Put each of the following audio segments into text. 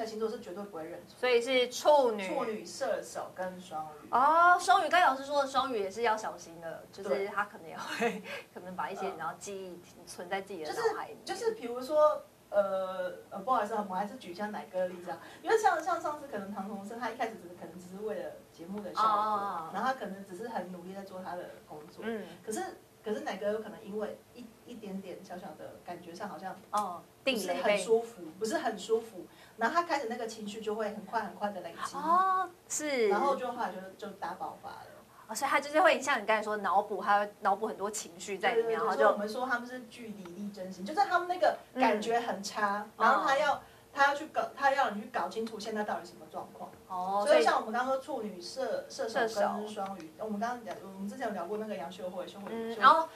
个星座是绝对不会认错，所以是处女、射手跟双鱼。哦，双鱼，刚才老师说的双鱼也是要小心的，就是他可能也会把一些然后记忆存在自己的脑海里面。就是比如说，不好意思，我们还是举一下奶哥的例子啊，因为像上次可能唐同生他一开始只是为了节目的效果，哦、然后他可能只是很努力在做他的工作，嗯，可是奶哥有可能因为一点点小小的感觉上好像哦，不是很舒服，然后他开始那个情绪就会很快的累积哦，是，然后就后来就大爆发了。哦，所以他就是会像你刚才说脑补，他会脑补很多情绪在里面，然后就我们说他们是据理力争行，就是他们那个感觉很差，然后他要你去搞清楚现在到底什么状况。哦，所以像我们刚刚说处女、射手跟双鱼，我们之前有聊过那个杨秀慧，然后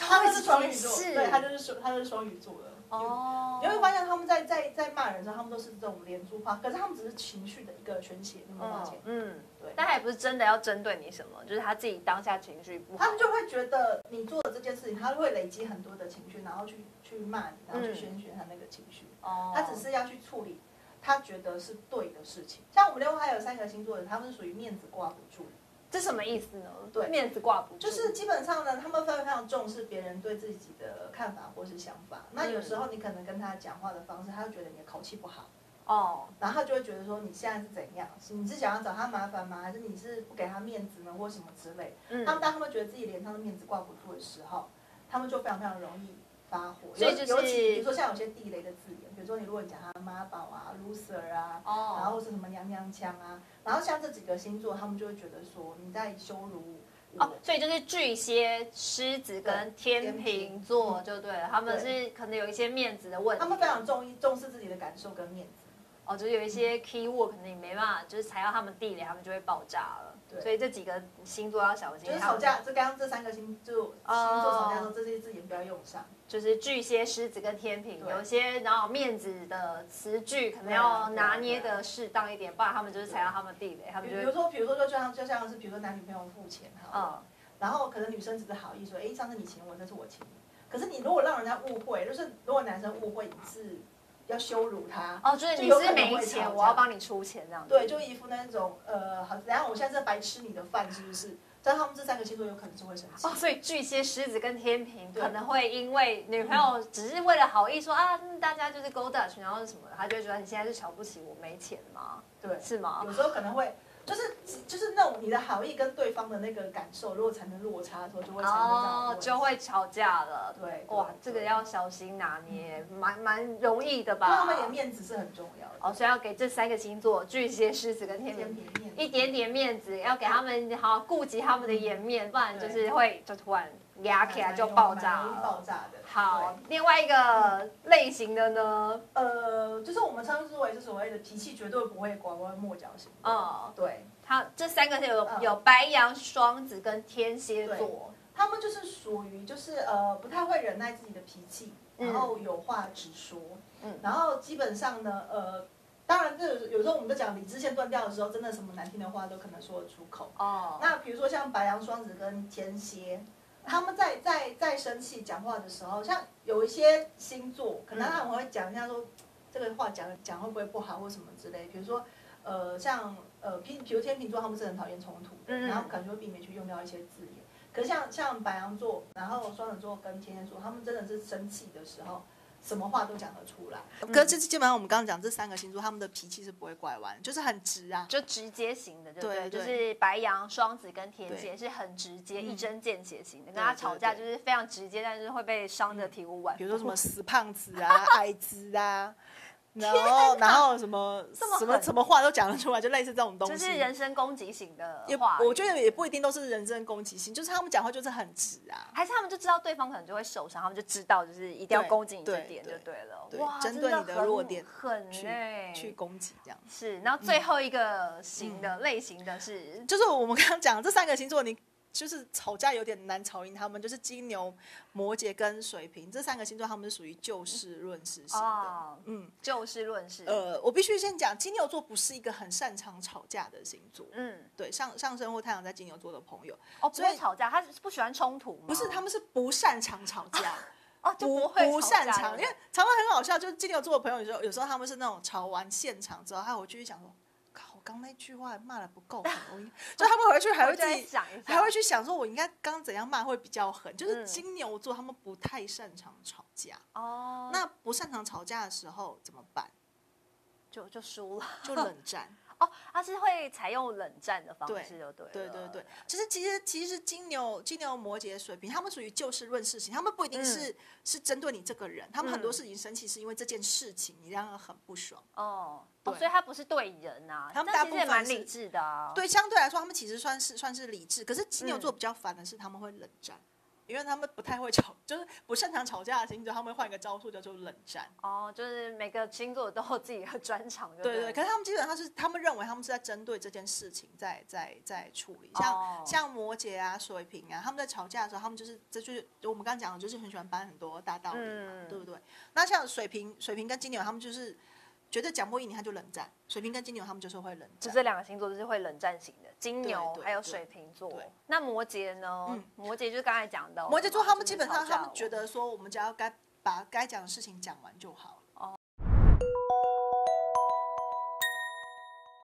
他就是双鱼座，对，他就是双鱼座的。哦，你会发现他们在骂人的时候，他们都是这种连珠炮，可是他们只是情绪的一个宣泄，你有没有发现？嗯，对。但他也不是真的要针对你什么，就是他自己当下情绪不好，他们就会觉得你做的这件事情，他会累积很多的情绪，然后去骂你，然后去宣泄他那个情绪。哦，他只是要去处理他觉得是对的事情。像我们另外还有三个星座人，他们是属于面子挂不住。这什么意思呢？对，面子挂不住，就是基本上呢，他们非常重视别人对自己的看法或是想法。那有时候你可能跟他讲话的方式，他就觉得你的口气不好哦，然后他就会觉得说你现在是怎样？你是想要找他麻烦吗？还是你是不给他面子呢，或什么之类？嗯，当他们觉得自己脸上的面子挂不住的时候，他们就非常容易发火，尤其比如说像有些地雷的字眼，比如说你如果你讲他妈宝啊、loser 啊，哦、然后是什么娘娘腔啊，然后像这几个星座，他们就会觉得说你在羞辱我。哦，所以就是巨蟹、狮子跟天秤座就对了，他们是可能有一些面子的问题，他们非常重视自己的感受跟面子。哦，就是有一些 keyword 可能你没办法，就是踩到他们地雷，他们就会爆炸了。所以这几个星座要小心。就是吵架，就刚刚这三个星座吵架的时候，这些字眼不要用上。就是巨蟹、狮子跟天秤，有些然后面子的词句可能要拿捏的适当一点，不然他们就是踩到他们地雷，他们就会。比如说就像是比如说男女朋友付钱哈，然后可能女生只是好意说，哎，上次你请我，这次我请你。可是你如果让人家误会，就是如果男生误会一次。要羞辱他哦，就是你是没钱，我要帮你出钱这样。对，就一副那种好，然后我现在是白吃你的饭，是不是？但他们这三个星座有可能是会生气哦，所以巨蟹、狮子跟天秤可能会因为女朋友只是为了好意说啊，大家就是 go Dutch， 然后什么，他就会觉得你现在是瞧不起我没钱吗？对，是吗？有时候可能会就是那种你的好意跟对方的那个感受，如果产生落差的时候，就会产生这样的就会吵架了。对，哇，这个要小心拿捏，蛮容易的吧？因为他们的面子是很重要的。哦，所以要给这三个星座——巨蟹、狮子跟天秤，一点点面子，要给他们好顾及他们的颜面，不然就是会就突然压起来就爆炸了。爆炸的。好，另外一个类型的呢，就是我们称之为是所谓的脾气绝对不会拐弯抹角型。哦，对。他这三个有白羊、双子跟天蝎座，他们就是属于不太会忍耐自己的脾气，然后有话直说，嗯，然后基本上呢当然这有时候我们在讲理智线断掉的时候，真的什么难听的话都可能说得出口哦。那比如说像白羊、双子跟天蝎，他们在生气讲话的时候，像有一些星座可能他们会讲一下说这个话讲会不会不好或什么之类，比如说像。比如天秤座他们是很讨厌冲突的，然后可能就会避免去用掉一些字眼。可是像白羊座，然后双子座跟天蝎座，他们真的是生气的时候，什么话都讲得出来。可是基本上我们刚刚讲这三个星座，他们的脾气是不会拐弯，就是很直啊，就直接型的，对不对？就是白羊、双子跟天蝎是很直接、一针见血型的，跟他吵架就是非常直接，但是会被伤得体无完肤。比如说什么死胖子啊、矮子啊。然后什么话都讲得出来，就类似这种东西，就是人身攻击型的话。我觉得也不一定都是人身攻击型，就是他们讲话就是很直啊。还是他们就知道对方可能就会受伤，他们就知道就是一定要攻击你这点就对了。哇，针对你的弱点去攻击这样。是，然后最后一个类型的是，就是我们刚刚讲这三个星座，你就是吵架有点难吵赢他们，就是金牛、摩羯跟水瓶这三个星座，他们是属于就事论事型的。哦，嗯，就事论事。我必须先讲，金牛座不是一个很擅长吵架的星座。嗯，对，上升或太阳在金牛座的朋友，哦，不会吵架，他不喜欢冲突吗？不是，他们是不擅长吵架。哦，就不擅长，因为常常很好笑，就是金牛座的朋友有时候他们是那种吵完现场之后，他回去讲说，靠，我刚那句话骂的不够狠，就他们回去还会自己想一下，还会去想说我应该刚怎样骂会比较狠，就是金牛座他们不太擅长吵架哦。那不擅长吵架的时候怎么办？就输了，就冷战。哦，他是会采用冷战的方式，就对了。对，其实金牛摩羯水瓶，他们属于就事论事情，他们不一定是针对你这个人，他们很多事情生气是因为这件事情你让他很不爽。哦，所以他不是对人啊，他们大部分也蛮理智的啊。对，相对来说他们其实算是理智，可是金牛座比较烦的是他们会冷战。因为他们不太会吵，就是不擅长吵架的星座，他们会换一个招数叫做冷战。哦，就是每个星座都有自己的专长，对。可是他们基本上是，他们认为他们是在针对这件事情在处理。像摩羯啊、水瓶啊，他们在吵架的时候，他们就是我们刚刚讲的，就是很喜欢搬很多大道理嘛，对不对？那像水瓶跟金牛，他们就是觉得讲不赢你，他就冷战。水瓶跟金牛他们就是会冷战，就这两个星座就是会冷战型的，金牛还有水瓶座。那摩羯呢？摩羯就是刚才讲的，摩羯座他们基本上他们觉得说，我们只要该讲的事情讲完就好了。